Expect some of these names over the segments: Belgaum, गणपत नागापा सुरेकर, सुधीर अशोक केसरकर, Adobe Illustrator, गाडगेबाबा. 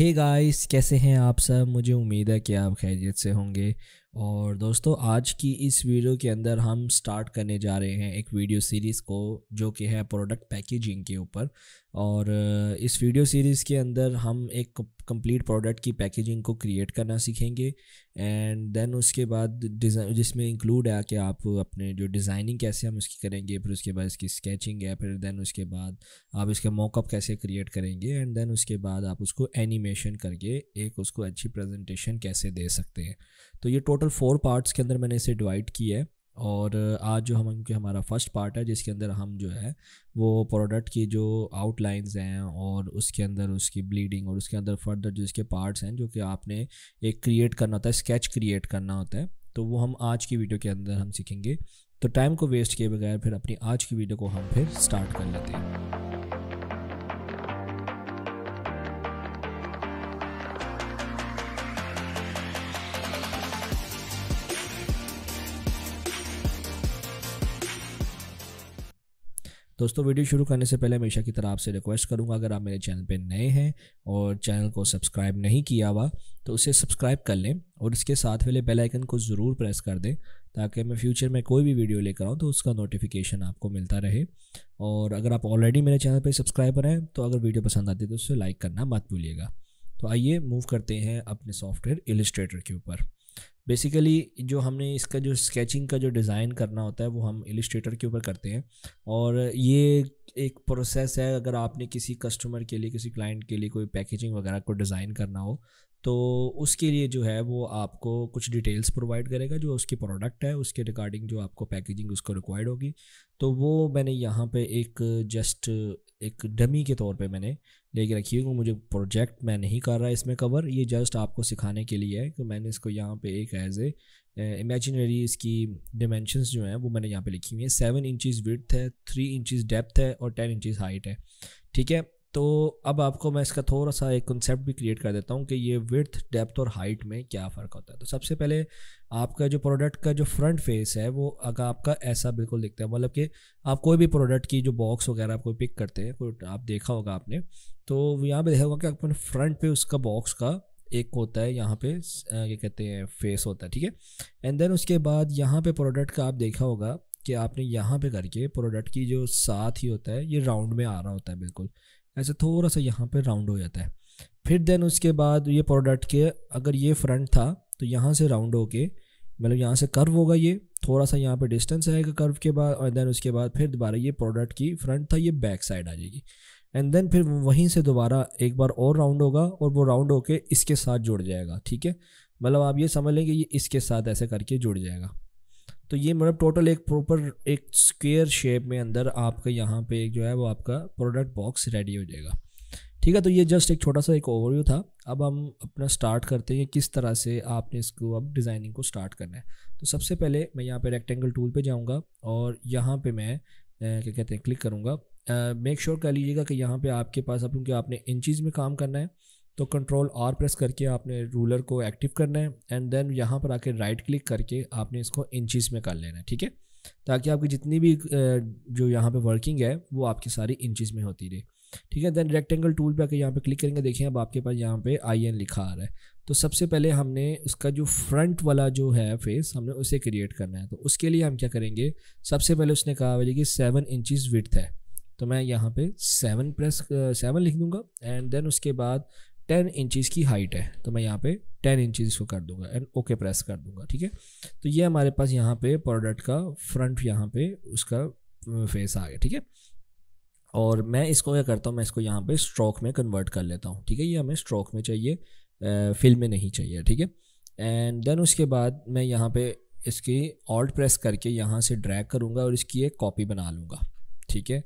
Hey guys, कैसे हैं आप सब। मुझे उम्मीद है कि आप खैरियत से होंगे। और दोस्तों, आज की इस वीडियो के अंदर हम स्टार्ट करने जा रहे हैं एक वीडियो सीरीज़ को, जो कि है प्रोडक्ट पैकेजिंग के ऊपर। और इस वीडियो सीरीज़ के अंदर हम एक कंप्लीट प्रोडक्ट की पैकेजिंग को क्रिएट करना सीखेंगे। एंड देन उसके बाद डिज़ाइन, जिसमें इंक्लूड है कि आप अपने जो डिज़ाइनिंग कैसे हम उसकी करेंगे, फिर उसके बाद इसकी स्केचिंग है, फिर देन उसके बाद आप इसका मॉकअप कैसे क्रिएट करेंगे, एंड देन उसके बाद आप उसको एनिमेशन करके एक उसको अच्छी प्रेजेंटेशन कैसे दे सकते हैं। तो ये टोटल 4 पार्ट्स के अंदर मैंने इसे डिवाइड किया है। और आज जो हमारा फर्स्ट पार्ट है, जिसके अंदर हम जो है वो प्रोडक्ट की जो आउटलाइंस हैं और उसके अंदर उसकी ब्लीडिंग और उसके अंदर फर्दर जो इसके पार्ट्स हैं, जो कि आपने एक क्रिएट करना होता है, स्केच क्रिएट करना होता है, तो वो हम आज की वीडियो के अंदर हम सीखेंगे। तो टाइम को वेस्ट किए बगैर फिर अपनी आज की वीडियो को हम फिर स्टार्ट कर लेते हैं। दोस्तों, वीडियो शुरू करने से पहले हमेशा की तरह आपसे रिक्वेस्ट करूंगा, अगर आप मेरे चैनल पर नए हैं और चैनल को सब्सक्राइब नहीं किया हुआ तो उसे सब्सक्राइब कर लें और इसके साथ वाले बेल आइकन को ज़रूर प्रेस कर दें, ताकि मैं फ्यूचर में कोई भी वीडियो लेकर आऊँ तो उसका नोटिफिकेशन आपको मिलता रहे। और अगर आप ऑलरेडी मेरे चैनल पर सब्सक्राइबर हैं तो अगर वीडियो पसंद आती है तो उसे लाइक करना मत भूलिएगा। तो आइए मूव करते हैं अपने सॉफ्टवेयर इलस्ट्रेटर के ऊपर। बेसिकली जो हमने इसका जो स्केचिंग का जो डिज़ाइन करना होता है वो हम इलस्ट्रेटर के ऊपर करते हैं। और ये एक प्रोसेस है, अगर आपने किसी कस्टमर के लिए, किसी क्लाइंट के लिए कोई पैकेजिंग वगैरह को डिज़ाइन करना हो तो उसके लिए जो है वो आपको कुछ डिटेल्स प्रोवाइड करेगा, जो उसकी प्रोडक्ट है उसके रिगार्डिंग जो आपको पैकेजिंग उसको रिक्वायर्ड होगी। तो वो मैंने यहाँ पे एक जस्ट एक डमी के तौर पे मैंने लेके रखी है, क्योंकि मुझे प्रोजेक्ट मैं नहीं कर रहा इसमें कवर, ये जस्ट आपको सिखाने के लिए है। तो मैंने इसको यहाँ पे एक एज ए इमेजिनरी इसकी डिमेंशंस जो हैं वो मैंने यहाँ पे लिखी हुई है। 7 इंचज़ विड्थ है, 3 इंचज़ डेप्थ है और 10 इंचज़ हाइट है। ठीक है, तो अब आपको मैं इसका थोड़ा सा एक कॉन्सेप्ट भी क्रिएट कर देता हूँ कि ये विड्थ, डेप्थ और हाइट में क्या फ़र्क होता है। तो सबसे पहले आपका जो प्रोडक्ट का जो फ्रंट फेस है वो अगर आपका ऐसा बिल्कुल दिखता है, मतलब कि आप कोई भी प्रोडक्ट की जो बॉक्स वगैरह आप कोई पिक करते हैं, कोई आप देखा होगा आपने, तो यहाँ पे देखा होगा कि आपने फ्रंट पे उसका बॉक्स का एक होता है, यहाँ पे ये कहते हैं फेस होता है। ठीक है, एंड देन उसके बाद यहाँ पे प्रोडक्ट का आप देखा होगा कि आपने यहाँ पे करके प्रोडक्ट की जो साथ ही होता है ये राउंड में आ रहा होता है, बिल्कुल ऐसे थोड़ा सा यहाँ पे राउंड हो जाता है। फिर देन उसके बाद ये प्रोडक्ट के, अगर ये फ्रंट था तो यहाँ से राउंड होके, मतलब यहाँ से कर्व होगा, ये थोड़ा सा यहाँ पे डिस्टेंस आएगा कर्व के बाद। और देन उसके बाद फिर दोबारा ये प्रोडक्ट की फ्रंट था, ये बैक साइड आ जाएगी। एंड देन फिर वहीं से दोबारा एक बार और राउंड होगा और वो राउंड होके इसके साथ जुड़ जाएगा। ठीक है, मतलब आप ये समझ लें कि ये इसके साथ ऐसे करके जुड़ जाएगा। तो ये मतलब टोटल एक प्रॉपर एक स्क्वायर शेप में अंदर आपका यहाँ पे एक जो है वो आपका प्रोडक्ट बॉक्स रेडी हो जाएगा। ठीक है, तो ये जस्ट एक छोटा सा एक ओवरव्यू था। अब हम अपना स्टार्ट करते हैं, किस तरह से आपने इसको अब डिज़ाइनिंग को स्टार्ट करना है। तो सबसे पहले मैं यहाँ पे रेक्टेंगल टूल पे जाऊँगा और यहाँ पे मैं क्या कहते हैं क्लिक करूँगा। मेक श्योर कर लीजिएगा कि यहाँ पे आपके पास, अब क्योंकि आपने इंचज़ में काम करना है तो Ctrl+R प्रेस करके आपने रूलर को एक्टिव करना है। एंड देन यहाँ पर आके राइट क्लिक करके आपने इसको इंचज़ में कर लेना है। ठीक है, ताकि आपकी जितनी भी जो यहाँ पे वर्किंग है वो आपकी सारी इंचज़ में होती रहे। ठीक है, देन रेक्टेंगल टूल पे आके यहाँ पे क्लिक करेंगे, देखिए अब आपके पास यहाँ पे IN लिखा आ रहा है। तो सबसे पहले हमने उसका जो फ्रंट वाला जो है फेस, हमने उसे क्रिएट करना है। तो उसके लिए हम क्या करेंगे, सबसे पहले उसने कहा हुआ कि 7 इंचज़ विड्थ है, तो मैं यहाँ पे 7 लिख दूँगा। एंड देन उसके बाद 10 इंचज़ की हाइट है, तो मैं यहाँ पे 10 इंचज़ इसको कर दूंगा एंड ओके प्रेस कर दूंगा। ठीक है, तो ये हमारे पास यहाँ पे प्रोडक्ट का फ्रंट, यहाँ पे उसका फेस आ गया। ठीक है, और मैं इसको क्या करता हूँ, मैं इसको यहाँ पे स्ट्रोक में कन्वर्ट कर लेता हूँ। ठीक है, ये हमें स्ट्रोक में चाहिए, फिल में नहीं चाहिए। ठीक है, एंड देन उसके बाद मैं यहाँ पर इसकी ऑल्ट प्रेस करके यहाँ से ड्रैग करूँगा और इसकी एक कॉपी बना लूँगा। ठीक है,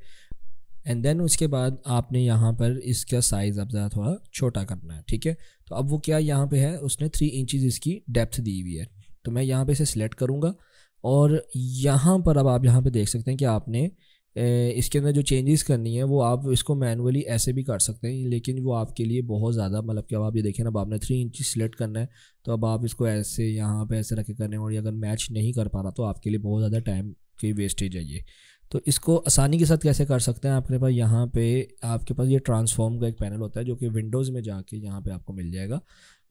एंड देन उसके बाद आपने यहाँ पर इसका साइज़ अब ज़रा थोड़ा छोटा करना है। ठीक है, तो अब वो क्या यहाँ पे है, उसने 3 इंचज़ इसकी डेप्थ दी हुई है, तो मैं यहाँ पे इसे सिलेक्ट करूँगा। और यहाँ पर अब आप यहाँ पे देख सकते हैं कि आपने इसके अंदर जो चेंजेस करनी है वो आप इसको मैनुअली ऐसे भी कर सकते हैं, लेकिन वो आपके लिए बहुत ज़्यादा, मतलब कि अब आप ये देखें, अब आपने 3 इंचज़ सिलेक्ट करना है तो अब आप इसको ऐसे यहाँ पर ऐसे रख के करने, और अगर मैच नहीं कर पा रहा तो आपके लिए बहुत ज़्यादा टाइम की वेस्टेज है ये। तो इसको आसानी के साथ कैसे कर सकते हैं, आपके पास यहाँ पे आपके पास ये ट्रांसफॉर्म का एक पैनल होता है जो कि विंडोज़ में जाके यहाँ पे आपको मिल जाएगा।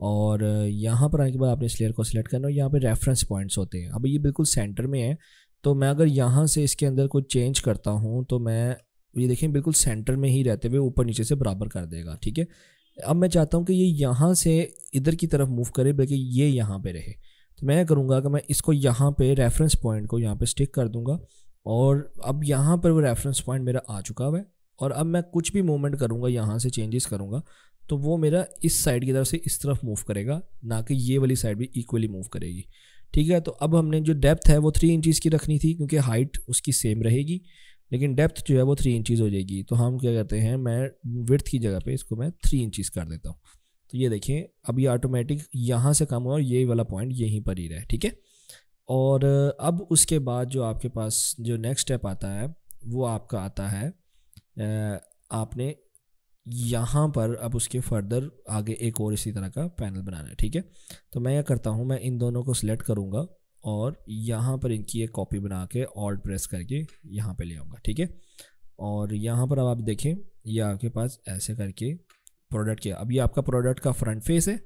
और यहाँ पर आने के बाद आपने इस लेयर को सिलेक्ट करना है। यहाँ पे रेफरेंस पॉइंट्स होते हैं, अब ये बिल्कुल सेंटर में है, तो मैं अगर यहाँ से इसके अंदर कुछ चेंज करता हूँ तो मैं ये देखें बिल्कुल सेंटर में ही रहते हुए ऊपर नीचे से बराबर कर देगा। ठीक है, अब मैं चाहता हूँ कि ये यहाँ से इधर की तरफ मूव करे बल्कि ये यहाँ पे रहे, तो मैं करूँगा कि मैं इसको यहाँ पे रेफरेंस पॉइंट को यहाँ पे स्टिक कर दूँगा और अब यहाँ पर वो रेफरेंस पॉइंट मेरा आ चुका हुआ है। और अब मैं कुछ भी मूवमेंट करूँगा, यहाँ से चेंजेस करूँगा तो वो मेरा इस साइड की तरफ से इस तरफ मूव करेगा, ना कि ये वाली साइड भी इक्वली मूव करेगी। ठीक है, तो अब हमने जो डेप्थ है वो 3 इंचज़ की रखनी थी क्योंकि हाइट उसकी सेम रहेगी लेकिन डेप्थ जो है वो 3 इंचज़ हो जाएगी। तो हम क्या कहते हैं, मैं विड्थ की जगह पे इसको मैं 3 इंचज़ कर देता हूँ। तो ये देखिए अब ये ऑटोमेटिक यहाँ से कम हुआ और ये वाला पॉइंट यहीं पर ही रहा है। ठीक है, और अब उसके बाद जो आपके पास जो नेक्स्ट स्टेप आता है वो आपका आता है, आपने यहाँ पर अब उसके फर्दर आगे एक और इसी तरह का पैनल बनाना है। ठीक है, तो मैं यह करता हूँ, मैं इन दोनों को सिलेक्ट करूँगा और यहाँ पर इनकी एक कॉपी बना के ऑल्ट प्रेस करके यहाँ पे ले आऊँगा। ठीक है, और यहाँ पर अब आप देखें ये आपके पास ऐसे करके प्रोडक्ट किया। अब ये आपका प्रोडक्ट का फ्रंट फेस है,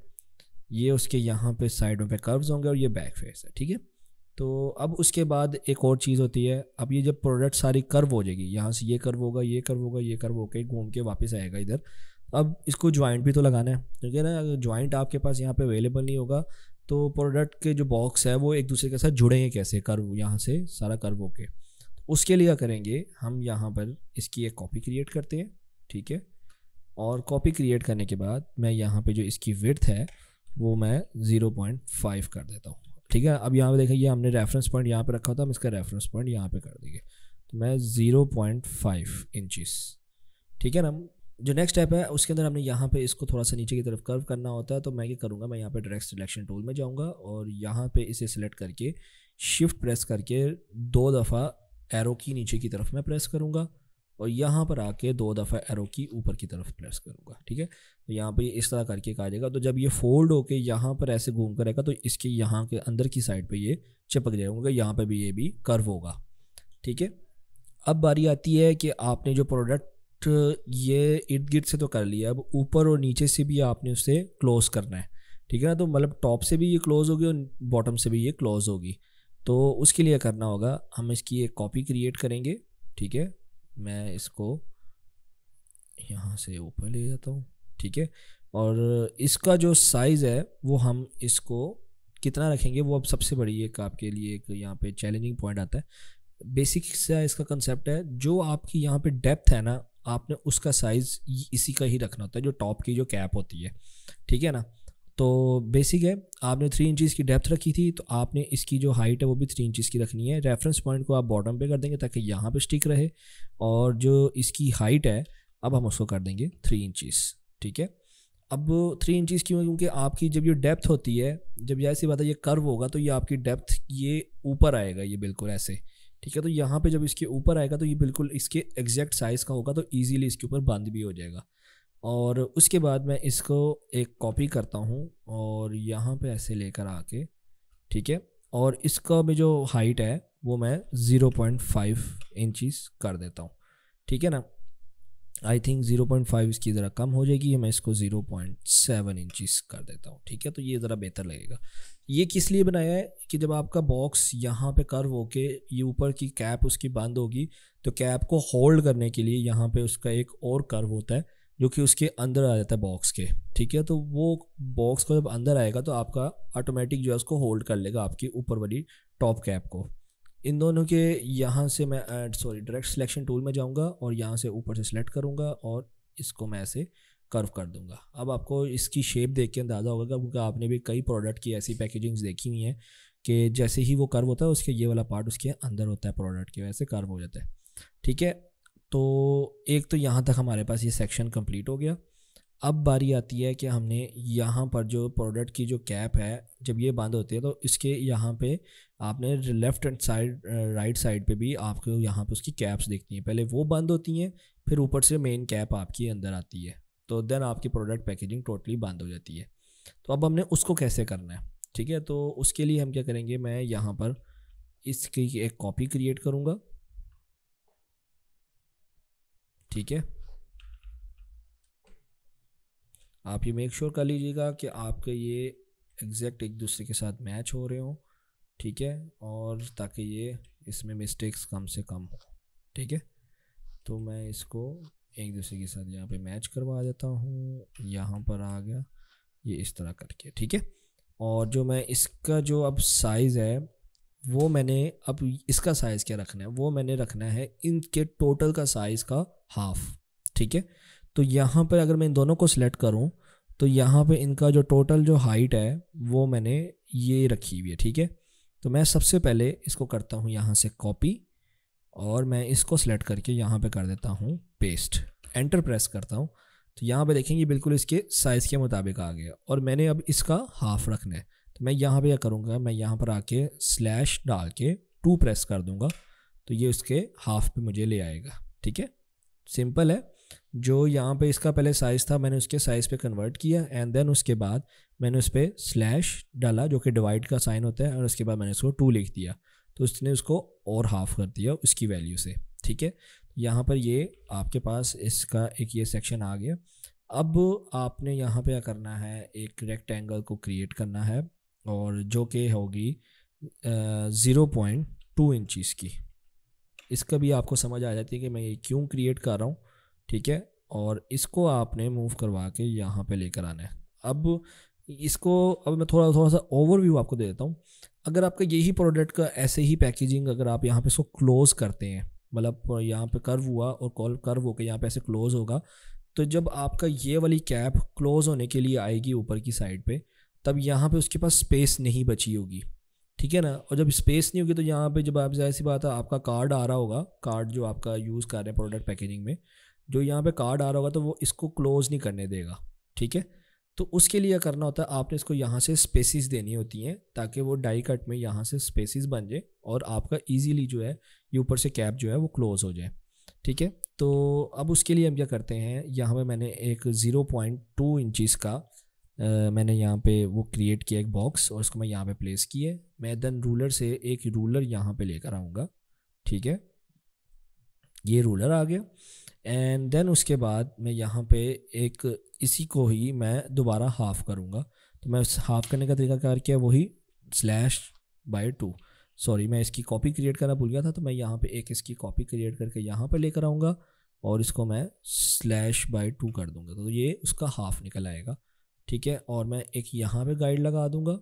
ये उसके यहाँ पे साइडों पे कर्व्स होंगे और ये बैक फेस है। ठीक है, तो अब उसके बाद एक और चीज़ होती है, अब ये जब प्रोडक्ट सारी कर्व हो जाएगी, यहाँ से ये कर्व होगा, ये कर्व होगा, ये कर्व होके घूम के वापस आएगा इधर। अब इसको ज्वाइंट भी तो लगाना है क्योंकि ना अगर ज्वाइंट आपके पास यहाँ पे अवेलेबल नहीं होगा तो प्रोडक्ट के जो बॉक्स है वो एक दूसरे के साथ जुड़ेंगे कैसे, कर्व यहाँ से सारा कर्व होके। तो उसके लिए करेंगे हम, यहाँ पर इसकी एक कॉपी क्रिएट करते हैं। ठीक है, और कॉपी क्रिएट करने के बाद मैं यहाँ पे जो इसकी विड्थ है वो मैं 0.5 कर देता हूँ। ठीक है, अब यहाँ पे देखिए ये हमने रेफरेंस पॉइंट यहाँ पे रखा था, हम इसका रेफरेंस पॉइंट यहाँ पे कर देंगे, तो मैं 0.5 इंचज़। ठीक है ना, जो नेक्स्ट स्टेप है उसके अंदर हमने यहाँ पे इसको थोड़ा सा नीचे की तरफ कर्व करना होता है। तो मैं ये करूँगा, मैं यहाँ पे डायरेक्ट सिलेक्शन टूल में जाऊँगा और यहाँ पे इसे सिलेक्ट करके शिफ्ट प्रेस करके 2 दफ़ा एरो की नीचे की तरफ मैं प्रेस करूँगा और यहाँ पर आके 2 दफ़ा एरो की ऊपर की तरफ प्रेस करूँगा। ठीक है, तो यहाँ पर इस तरह करके आ जाएगा। तो जब ये फोल्ड होके यहाँ पर ऐसे घूम कर रहेगा तो इसके यहाँ के अंदर की साइड पर ये चिपक जाएगा, यहाँ पर भी ये भी कर्व होगा। ठीक है, अब बारी आती है कि आपने जो प्रोडक्ट तो ये इर्द गिर्द से तो कर लिया, अब ऊपर और नीचे से भी आपने उसे क्लोज़ करना है। ठीक है ना, तो मतलब टॉप से भी ये क्लोज़ होगी और बॉटम से भी ये क्लोज़ होगी। तो उसके लिए करना होगा, हम इसकी एक कॉपी क्रिएट करेंगे। ठीक है, मैं इसको यहाँ से ऊपर ले जाता हूँ। ठीक है, और इसका जो साइज़ है वो हम इसको कितना रखेंगे वो अब सबसे बड़ी एक आपके लिए एक यहाँ पर चैलेंजिंग पॉइंट आता है। बेसिक सा इसका कंसेप्ट है, जो आपकी यहाँ पर डेप्थ है ना आपने उसका साइज़ इसी का ही रखना होता है, जो टॉप की जो कैप होती है। ठीक है ना, तो बेसिक है, आपने 3 इंचज़ की डेप्थ रखी थी तो आपने इसकी जो हाइट है वो भी 3 इंचज़ की रखनी है। रेफरेंस पॉइंट को आप बॉटम पे कर देंगे ताकि यहाँ पे स्टिक रहे, और जो इसकी हाइट है अब हम उसको कर देंगे 3 इंचज़। ठीक है, अब 3 इंचज़ क्यों, क्योंकि आपकी जब ये डेप्थ होती है, जब यह ऐसी बात है ये कर्व होगा तो ये आपकी डेप्थ ये ऊपर आएगा, ये बिल्कुल ऐसे। ठीक है, तो यहाँ पे जब इसके ऊपर आएगा तो ये बिल्कुल इसके एग्जैक्ट साइज़ का होगा, तो इजीली इसके ऊपर बंद भी हो जाएगा। और उसके बाद मैं इसको एक कॉपी करता हूँ और यहाँ पे ऐसे लेकर आके, ठीक है, और इसका भी जो हाइट है वो मैं 0.5 इंचज़ कर देता हूँ। ठीक है ना, आई थिंक 0.5 इसकी ज़रा कम हो जाएगी, मैं इसको 0.7 इंचज़ कर देता हूँ। ठीक है, तो ये ज़रा बेहतर लगेगा। ये किस लिए बनाया है कि जब आपका बॉक्स यहाँ पे कर्व होके ये ऊपर की कैप उसकी बंद होगी तो कैप को होल्ड करने के लिए यहाँ पे उसका एक और कर्व होता है जो कि उसके अंदर आ जाता है बॉक्स के। ठीक है, तो वो बॉक्स को जब अंदर आएगा तो आपका ऑटोमेटिक जो है उसको होल्ड कर लेगा, आपकी ऊपर वाली टॉप कैप को। इन दोनों के यहाँ से मैं डायरेक्ट सिलेक्शन टूल में जाऊँगा और यहाँ से ऊपर से सिलेक्ट करूँगा और इसको मैं ऐसे कर्व कर दूंगा। अब आपको इसकी शेप देख के अंदाज़ा होगा क्योंकि आपने भी कई प्रोडक्ट की ऐसी पैकेजिंग्स देखी हुई हैं कि जैसे ही वो कर्व होता है उसके ये वाला पार्ट उसके अंदर होता है प्रोडक्ट के, वैसे कर्व हो जाता है। ठीक है, तो एक तो यहाँ तक हमारे पास ये सेक्शन कंप्लीट हो गया। अब बारी आती है कि हमने यहाँ पर जो प्रोडक्ट की जो कैप है जब ये बंद होती है तो इसके यहाँ पे आपने left hand side right side पे भी आपको यहाँ पे उसकी कैप्स दिखती हैं, पहले वो बंद होती हैं फिर ऊपर से मेन कैप आपकी अंदर आती है, तो देन आपकी प्रोडक्ट पैकेजिंग टोटली बंद हो जाती है। तो अब हमने उसको कैसे करना है, ठीक है, तो उसके लिए हम क्या करेंगे, मैं यहाँ पर इसकी एक कॉपी क्रिएट करूँगा ठीक है। आप ये मेक श्योर कर लीजिएगा कि आपके ये एग्जैक्ट एक दूसरे के साथ मैच हो रहे हों, ठीक है, और ताकि ये इसमें मिस्टेक्स कम से कम हो, ठीक है। तो मैं इसको एक दूसरे के साथ यहाँ पे मैच करवा देता हूँ, यहाँ पर आ गया ये इस तरह करके, ठीक है। और जो मैं इसका जो अब साइज़ है वो मैंने अब इसका साइज़ क्या रखना है, वो मैंने रखना है इनके टोटल का साइज़ का हाफ़, ठीक है। तो यहाँ पर अगर मैं इन दोनों को सिलेक्ट करूँ तो यहाँ पे इनका जो टोटल जो हाइट है वो मैंने ये रखी हुई है, ठीक है। तो मैं सबसे पहले इसको करता हूँ यहाँ से कॉपी और मैं इसको सिलेक्ट करके यहाँ पे कर देता हूँ पेस्ट, एंटर प्रेस करता हूँ तो यहाँ पे देखेंगे बिल्कुल इसके साइज़ के मुताबिक आ गया। और मैंने अब इसका हाफ़ रखना है तो मैं यहाँ पे क्या करूँगा, मैं यहाँ पर आके स्लैश डाल के 2 प्रेस कर दूँगा तो ये उसके हाफ़ पे मुझे ले आएगा, ठीक है। सिंपल है। जो यहाँ पे इसका पहले साइज़ था मैंने उसके साइज़ पे कन्वर्ट किया एंड देन उसके बाद मैंने उस पर स्लैश डाला जो कि डिवाइड का साइन होता है और उसके बाद मैंने उसको 2 लिख दिया तो उसने उसको और हाफ़ कर दिया उसकी वैल्यू से, ठीक है। यहाँ पर ये आपके पास इसका एक ये सेक्शन आ गया। अब आपने यहाँ पे क्या करना है, एक रेक्टेंगल को क्रिएट करना है और जो कि होगी 0.2 इंचज़ की। इसका भी आपको समझ आ जाती है कि मैं ये क्यों क्रिएट कर रहा हूँ, ठीक है। और इसको आपने मूव करवा के यहाँ पे लेकर आना है। अब इसको अब मैं थोड़ा सा ओवरव्यू आपको दे देता हूँ। अगर आपका यही प्रोडक्ट का ऐसे ही पैकेजिंग अगर आप यहाँ पे इसको क्लोज़ करते हैं, मतलब यहाँ पे कर्व हुआ और कॉल कर्व होकर यहाँ पे ऐसे क्लोज़ होगा, तो जब आपका ये वाली कैप क्लोज़ होने के लिए आएगी ऊपर की साइड पे, तब यहाँ पे उसके पास स्पेस नहीं बची होगी, ठीक है ना। और जब स्पेस नहीं होगी तो यहाँ पे जब आप जाहिर सी बात है आपका कार्ड आ रहा होगा, कार्ड जो आपका यूज़ कर रहे हैं प्रोडक्ट पैकेजिंग में, जो यहाँ पे कार्ड आ रहा होगा तो वो इसको क्लोज़ नहीं करने देगा, ठीक है। तो उसके लिए करना होता है आपने इसको यहाँ से स्पेसिस देनी होती हैं ताकि वो डाई कट में यहाँ से स्पेसिस बन जाए और आपका इजीली जो है ये ऊपर से कैप जो है वो क्लोज़ हो जाए, ठीक है। तो अब उसके लिए हम क्या करते हैं, यहाँ पे मैंने एक 0.2 इंचज़ का मैंने यहाँ पे वो क्रिएट किया एक बॉक्स और उसको मैं यहाँ पे प्लेस किए। मैं देन रूलर से एक रूलर यहाँ पे लेकर आऊँगा, ठीक है, ये रूलर आ गया। एंड देन उसके बाद मैं यहाँ पे एक इसी को ही मैं दोबारा हाफ़ करूँगा। तो मैं उस हाफ़ करने का तरीका कार किया वही //2। सॉरी, मैं इसकी कॉपी क्रिएट करना भूल गया था तो मैं यहाँ पे एक इसकी कॉपी क्रिएट करके यहाँ पे लेकर आऊँगा और इसको मैं //2 कर दूँगा तो ये उसका हाफ़ निकल आएगा, ठीक है। और मैं एक यहाँ पे गाइड लगा दूँगा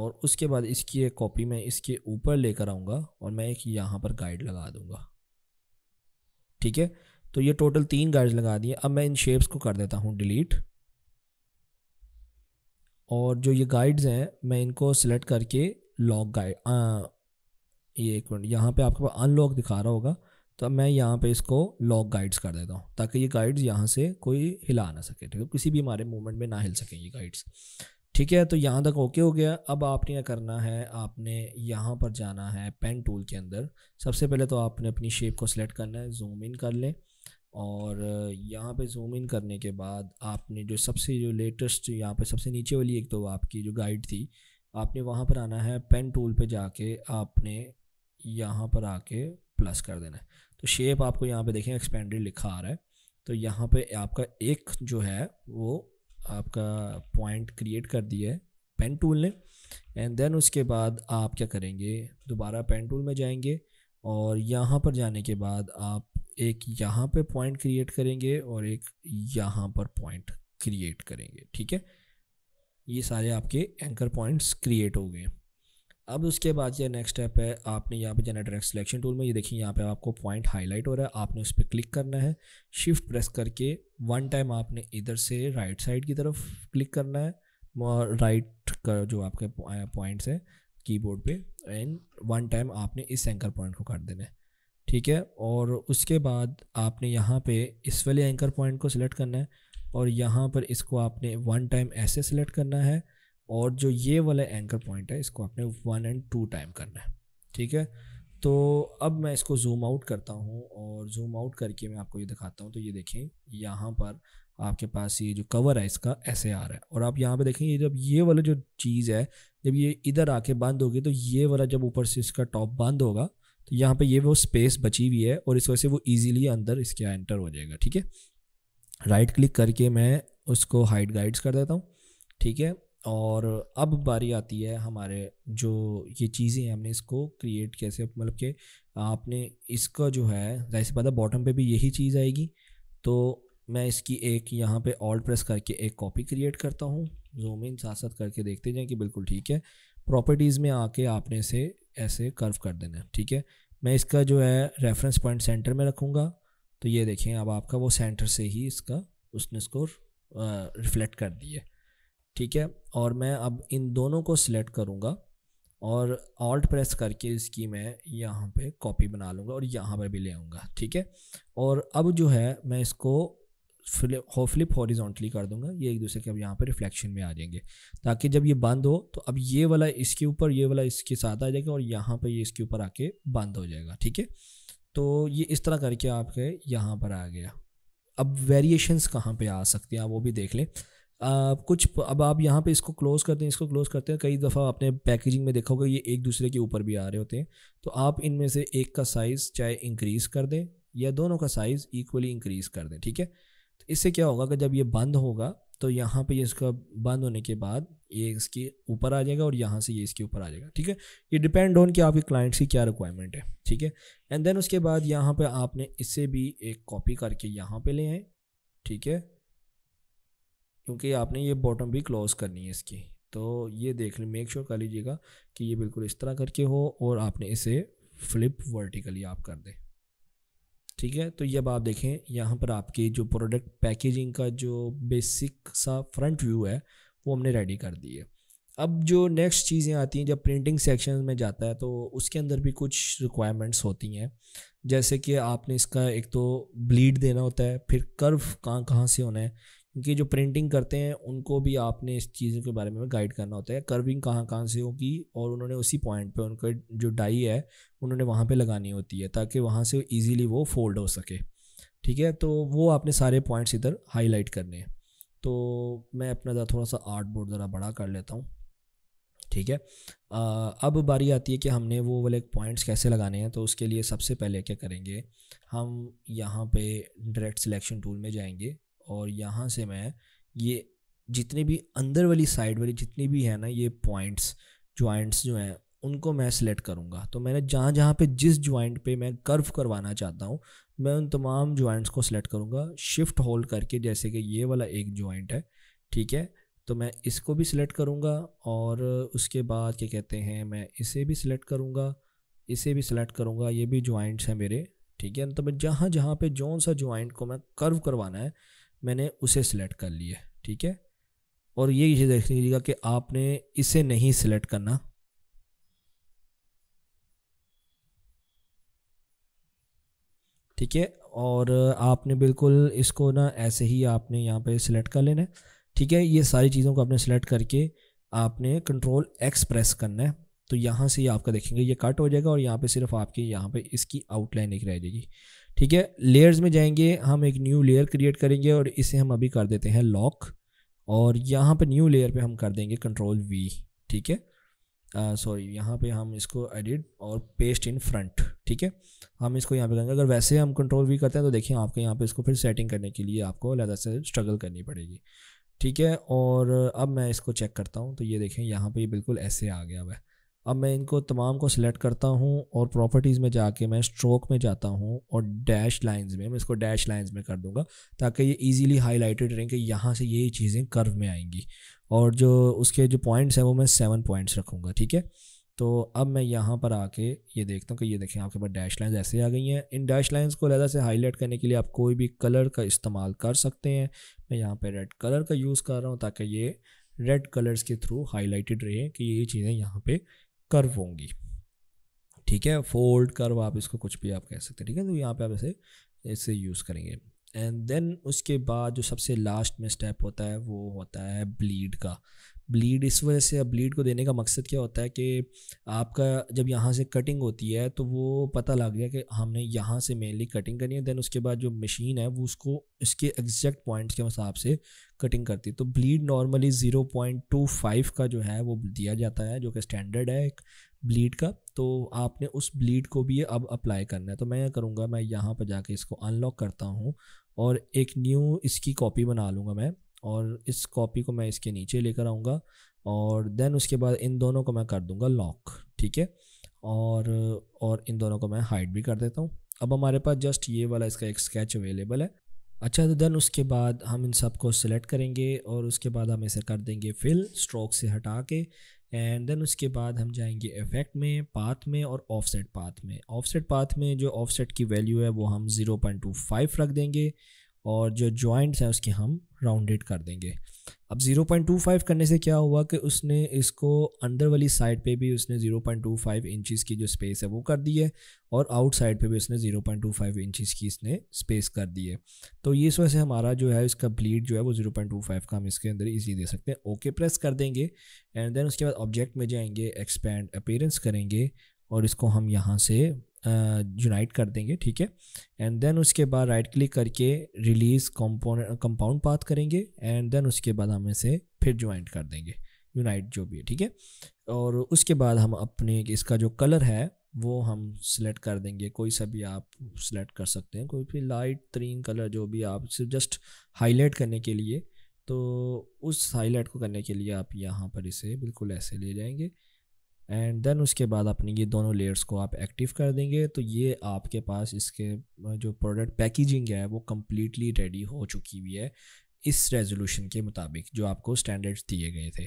और उसके बाद इसकी एक कॉपी मैं इसके ऊपर लेकर आऊँगा और मैं एक यहाँ पर गाइड लगा दूँगा, ठीक है। तो ये टोटल 3 गाइड्स लगा दिए। अब मैं इन शेप्स को कर देता हूँ डिलीट और जो ये गाइड्स हैं मैं इनको सेलेक्ट करके लॉक गाइड, ये एक मिनट, यहाँ पे आपके पास अनलॉक दिखा रहा होगा तो मैं यहाँ पे इसको लॉक गाइड्स कर देता हूँ ताकि ये गाइड्स यहाँ से कोई हिला ना सके, ठीक है, किसी भी हमारे मूवमेंट में ना हिल सकें ये गाइड्स, ठीक है। तो यहाँ तक ओके हो गया। अब आपने क्या करना है, आपने यहाँ पर जाना है पेन टूल के अंदर। सबसे पहले तो आपने अपनी शेप को सिलेक्ट करना है, जूम इन कर लें और यहाँ पे जूम इन करने के बाद आपने जो सबसे जो लेटेस्ट यहाँ पे सबसे नीचे वाली एक तो आपकी जो गाइड थी आपने वहाँ पर आना है, पेन टूल पे जाके आपने यहाँ पर आके प्लस कर देना है तो शेप आपको यहाँ पर देखें एक्सपेंडेड लिखा आ रहा है। तो यहाँ पर आपका एक जो है वो आपका पॉइंट क्रिएट कर दिया है पेन टूल ने। एंड देन उसके बाद आप क्या करेंगे, दोबारा पेन टूल में जाएंगे और यहाँ पर जाने के बाद आप एक यहाँ पे पॉइंट क्रिएट करेंगे और एक यहाँ पर पॉइंट क्रिएट करेंगे, ठीक है। ये सारे आपके एंकर पॉइंट्स क्रिएट हो गए। अब उसके बाद ये नेक्स्ट स्टेप है, आपने यहाँ पे जाना डायरेक्ट सिलेक्शन टूल में। ये देखिए यहाँ पे आपको पॉइंट हाईलाइट हो रहा है, आपने उस पर क्लिक करना है, शिफ्ट प्रेस करके 1 टाइम आपने इधर से राइट साइड की तरफ क्लिक करना है, राइट का जो आपके पॉइंट्स हैं कीबोर्ड पे, एंड 1 टाइम आपने इस एंकर पॉइंट को काट देना है, ठीक है। और उसके बाद आपने यहाँ पे इस वाले एंकर पॉइंट को सिलेक्ट करना है और यहाँ पर इसको आपने 1 टाइम ऐसे सिलेक्ट करना है और जो ये वाला एंकर पॉइंट है इसको आपने 1 और 2 टाइम करना है, ठीक है। तो अब मैं इसको जूम आउट करता हूँ और जूम आउट करके मैं आपको ये दिखाता हूँ। तो ये देखें यहाँ पर आपके पास ये जो कवर है इसका ऐसे आ रहा है और आप यहाँ पे देखें जब ये वाला जो चीज़ है जब ये इधर आके बंद होगी तो ये वाला जब ऊपर से इसका टॉप बंद होगा तो यहाँ पे ये वो स्पेस बची हुई है और इस वजह से वो ईजिली अंदर इसके एंटर हो जाएगा। ठीक है, राइट क्लिक करके मैं उसको हाइड गाइड्स कर देता हूँ। ठीक है, और अब बारी आती है हमारे जो ये चीज़ें हैं, हमने इसको क्रिएट कैसे, मतलब कि आपने इसका जो है जैसे पता बॉटम पे भी यही चीज़ आएगी। तो मैं इसकी एक यहाँ पे ऑल्ट प्रेस करके एक कॉपी क्रिएट करता हूँ। जूम इन साथ साथ करके देखते जाएँ कि बिल्कुल ठीक है। प्रॉपर्टीज़ में आके आपने इसे ऐसे कर्व कर देना है। ठीक है, मैं इसका जो है रेफरेंस पॉइंट सेंटर में रखूँगा। तो ये देखें अब आपका वो सेंटर से ही इसका उसने इसको रिफ्लेक्ट कर दिया। ठीक है, और मैं अब इन दोनों को सिलेक्ट करूँगा और ऑल्ट प्रेस करके इसकी मैं यहाँ पे कॉपी बना लूँगा और यहाँ पर भी ले आऊँगा। ठीक है, और अब जो है मैं इसको फ्लिप हॉरिजॉन्टली कर दूँगा। ये एक दूसरे के अब यहाँ पे रिफ्लेक्शन में आ जाएंगे, ताकि जब ये बंद हो तो अब ये वाला इसके ऊपर, ये वाला इसके साथ आ जाएगा और यहाँ पर ये इसके ऊपर आके बंद हो जाएगा। ठीक है, तो ये इस तरह करके आपके यहाँ पर आ गया। अब वेरिएशंस कहाँ पे आ सकते हैं आप वो भी देख लें। अब आप यहाँ पे इसको क्लोज़ करते हैं, इसको क्लोज़ करते हैं। कई दफ़ा आपने पैकेजिंग में देखा होगा ये एक दूसरे के ऊपर भी आ रहे होते हैं। तो आप इनमें से एक का साइज़ चाहे इंक्रीज़ कर दें या दोनों का साइज़ इक्वली इंक्रीज़ कर दें। ठीक है, तो इससे क्या होगा कि जब ये बंद होगा तो यहाँ पे ये इसका बंद होने के बाद ये इसके ऊपर आ जाएगा और यहाँ से ये इसके ऊपर आ जाएगा। ठीक है, ये डिपेंड ऑन कि आपके क्लाइंट्स की क्या रिक्वायरमेंट है। ठीक है, एंड देन उसके बाद यहाँ पे आपने इससे भी एक कॉपी करके यहाँ पे ले आए। ठीक है, क्योंकि आपने ये बॉटम भी क्लोज करनी है इसकी। तो ये देख लें, मेक श्योर कर लीजिएगा कि ये बिल्कुल इस तरह करके हो और आपने इसे फ्लिप वर्टिकली आप कर दें। ठीक है, तो ये अब आप देखें यहाँ पर आपके जो प्रोडक्ट पैकेजिंग का जो बेसिक सा फ्रंट व्यू है वो हमने रेडी कर दी है। अब जो नेक्स्ट चीज़ें आती हैं, जब प्रिंटिंग सेक्शन में जाता है तो उसके अंदर भी कुछ रिक्वायरमेंट्स होती हैं, जैसे कि आपने इसका एक तो ब्लीड देना होता है, फिर कर्व कहाँ कहाँ से होना है, क्योंकि जो प्रिंटिंग करते हैं उनको भी आपने इस चीज़ों के बारे में गाइड करना होता है। कर्विंग कहाँ कहाँ से होगी और उन्होंने उसी पॉइंट पे उनका जो डाई है उन्होंने वहाँ पे लगानी होती है, ताकि वहाँ से इजीली वो फोल्ड हो सके। ठीक है, तो वो आपने सारे पॉइंट्स इधर हाईलाइट करने हैं। तो मैं अपना थोड़ा सा आर्ट बोर्ड ज़रा बड़ा कर लेता हूँ। ठीक है, अब बारी आती है कि हमने वो वाले पॉइंट्स कैसे लगाने हैं। तो उसके लिए सबसे पहले क्या करेंगे, हम यहाँ पे डायरेक्ट सिलेक्शन टूल में जाएंगे और यहाँ से मैं ये जितने भी अंदर वाली साइड वाली जितनी भी है ना ये पॉइंट्स ज्वाइंट्स जो हैं उनको मैं सिलेक्ट करूँगा। तो मैंने जहाँ जहाँ पे जिस ज्वाइंट पे मैं कर्व करवाना चाहता हूँ मैं उन तमाम ज्वाइंट्स को सिलेक्ट करूँगा शिफ्ट होल्ड करके। जैसे कि ये वाला एक ज्वाइंट है, ठीक है, तो मैं इसको भी सिलेक्ट करूँगा और उसके बाद क्या कहते हैं मैं इसे भी सिलेक्ट करूँगा, इसे भी सिलेक्ट करूँगा, ये भी ज्वाइंट्स हैं मेरे। ठीक है, तो मैं जहाँ जहाँ पर जौन सा ज्वाइंट को मैं कर्व करवाना है मैंने उसे सिलेक्ट कर लिया। ठीक है, और ये देख लीजिएगा कि आपने इसे नहीं सिलेक्ट करना। ठीक है, और आपने बिल्कुल इसको ना ऐसे ही आपने यहाँ पे सिलेक्ट कर लेना है। ठीक है, ये सारी चीज़ों को आपने सिलेक्ट करके आपने Ctrl X प्रेस करना है। तो यहाँ से ये आपका देखेंगे ये कट हो जाएगा और यहाँ पे सिर्फ आपके यहाँ पे इसकी आउटलाइन एक रह जाएगी। ठीक है, लेयर्स में जाएंगे, हम एक न्यू लेयर क्रिएट करेंगे और इसे हम अभी कर देते हैं लॉक और यहाँ पे न्यू लेयर पे हम कर देंगे Ctrl V। ठीक है, सॉरी यहाँ पे हम इसको एडिट और पेस्ट इन फ्रंट। ठीक है, हम इसको यहाँ पे करेंगे। अगर वैसे हम Ctrl V करते हैं तो देखिए आपके यहाँ पे इसको फिर सेटिंग करने के लिए आपको अलग से स्ट्रगल करनी पड़ेगी। ठीक है, और अब मैं इसको चेक करता हूँ तो ये देखें यहाँ पर बिल्कुल ऐसे आ गया हुआ है। अब मैं इनको तमाम को सिलेक्ट करता हूं और प्रॉपर्टीज़ में जाके मैं स्ट्रोक में जाता हूं और डैश लाइंस में मैं इसको डैश लाइंस में कर दूंगा, ताकि ये इजीली हाईलाइटेड रहेंगे। यहाँ से ये चीज़ें कर्व में आएंगी और जो उसके जो पॉइंट्स हैं वो मैं 7 पॉइंट्स रखूंगा। ठीक है, तो अब मैं यहाँ पर आके ये देखता हूँ कि ये देखें आपके पास डैश लाइन्स ऐसे आ गई हैं। इन डैश लाइन्स को अलग से हाईलाइट करने के लिए आप कोई भी कलर का इस्तेमाल कर सकते हैं। मैं यहाँ पर रेड कलर का यूज़ कर रहा हूँ ताकि ये रेड कलर्स के थ्रू हाईलाइटेड रहे कि ये चीज़ें यहाँ पर कर्व होंगी। ठीक है, फोल्ड कर्व आप इसको कुछ भी आप कह सकते हैं। ठीक है, तो यहाँ पे आप ऐसे यूज़ करेंगे। एंड देन उसके बाद जो सबसे लास्ट में स्टेप होता है वो होता है ब्लीड का। ब्लीड इस वजह से, ब्लीड को देने का मकसद क्या होता है कि आपका जब यहाँ से कटिंग होती है तो वो पता लग गया कि हमने यहाँ से मेनली कटिंग करनी है। देन उसके बाद जो मशीन है वो उसको इसके एग्जैक्ट पॉइंट्स के हिसाब से कटिंग करती है। तो ब्लीड नॉर्मली 0.25 का जो है वो दिया जाता है, जो कि स्टैंडर्ड है। ब्लीड का, तो आपने उस ब्लीड को भी अब अप्लाई करना है। तो मैं क्या करूँगा, मैं यहाँ पर जाके इसको अनलॉक करता हूँ और एक न्यू इसकी कॉपी बना लूँगा मैं, और इस कॉपी को मैं इसके नीचे लेकर आऊँगा और देन उसके बाद इन दोनों को मैं कर दूँगा लॉक, ठीक है। और इन दोनों को मैं हाइड भी कर देता हूँ। अब हमारे पास जस्ट ये वाला इसका एक स्केच अवेलेबल है। अच्छा, तो देन उसके बाद हम इन सब को सिलेक्ट करेंगे और उसके बाद हम इसे कर देंगे फिल, स्ट्रोक से हटा के, एंड देन उसके बाद हम जाएंगे इफेक्ट में, पाथ में और ऑफसेट पाथ में। ऑफसेट पाथ में जो ऑफसेट की वैल्यू है वो हम 0.25 रख देंगे और जो जॉइंट्स हैं उसके हम राउंडेड कर देंगे। अब 0.25 करने से क्या हुआ कि उसने इसको अंदर वाली साइड पे भी उसने 0.25 इंचेस की जो स्पेस है वो कर दी है और आउट साइड पे भी उसने 0.25 इंचेस की इसने स्पेस कर दी है। तो ये इस वजह से हमारा जो है इसका ब्लीड जो है वो 0.25 का हम इसके अंदर ईजी दे सकते हैं। ओके प्रेस कर देंगे एंड देन उसके बाद ऑब्जेक्ट में जाएंगे, एक्सपैंड अपीयरेंस करेंगे और इसको हम यहाँ से यूनाइट कर देंगे, ठीक है। एंड देन उसके बाद राइट क्लिक करके रिलीज कंपाउंड पाथ करेंगे एंड देन उसके बाद हम इसे फिर ज्वाइंट कर देंगे, यूनाइट जो भी है, ठीक है। और उसके बाद हम अपने इसका जो कलर है वो हम सिलेक्ट कर देंगे, कोई सा भी आप सिलेक्ट कर सकते हैं, कोई भी लाइट ग्रीन कलर जो भी आप सिर्फ जस्ट हाईलाइट करने के लिए। तो उस हाईलाइट को करने के लिए आप यहाँ पर इसे बिल्कुल ऐसे ले जाएंगे एंड देन उसके बाद अपनी ये दोनों लेयर्स को आप एक्टिव कर देंगे। तो ये आपके पास इसके जो प्रोडक्ट पैकेजिंग है वो कम्प्लीटली रेडी हो चुकी हुई है इस रेजोल्यूशन के मुताबिक जो आपको स्टैंडर्ड्स दिए गए थे।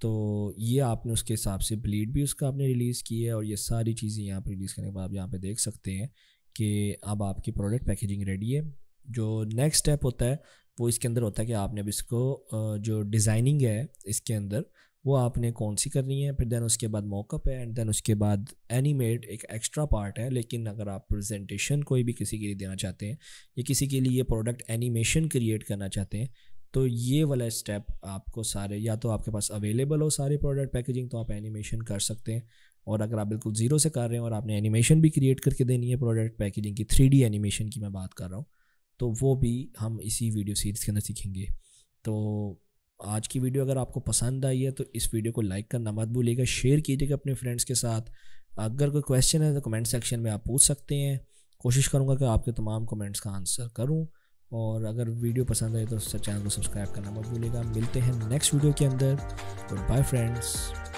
तो ये आपने उसके हिसाब से ब्लीड भी उसका आपने रिलीज़ की है और ये सारी चीज़ें यहाँ पर रिलीज़ करने के बाद आप यहाँ पर देख सकते हैं कि अब आपकी प्रोडक्ट पैकेजिंग रेडी है। जो नेक्स्ट स्टेप होता है वो इसके अंदर होता है कि आपने अब इसको जो डिज़ाइनिंग है इसके अंदर वो आपने कौन सी करनी है, फिर देन उसके बाद मॉकअप है एंड देन उसके बाद एनिमेट एक एक्स्ट्रा पार्ट है। लेकिन अगर आप प्रेजेंटेशन कोई भी किसी के लिए देना चाहते हैं या किसी के लिए प्रोडक्ट एनिमेशन क्रिएट करना चाहते हैं तो ये वाला स्टेप आपको सारे, या तो आपके पास अवेलेबल हो सारे प्रोडक्ट पैकेजिंग तो आप एनिमेशन कर सकते हैं, और अगर आप बिल्कुल ज़ीरो से कर रहे हैं और आपने एनिमेशन भी क्रिएट करके देनी है प्रोडक्ट पैकेजिंग की, 3D एनिमेशन की मैं बात कर रहा हूँ, तो वो भी हम इसी वीडियो सीरीज़ के अंदर सीखेंगे। तो आज की वीडियो अगर आपको पसंद आई है तो इस वीडियो को लाइक करना मत भूलिएगा, शेयर कीजिएगा अपने फ्रेंड्स के साथ। अगर कोई क्वेश्चन है तो कमेंट सेक्शन में आप पूछ सकते हैं, कोशिश करूँगा कि आपके तमाम कमेंट्स का आंसर करूँ। और अगर वीडियो पसंद आए तो चैनल को सब्सक्राइब करना मत भूलिएगा। मिलते हैं नेक्स्ट वीडियो के अंदर, गुड बाय फ्रेंड्स।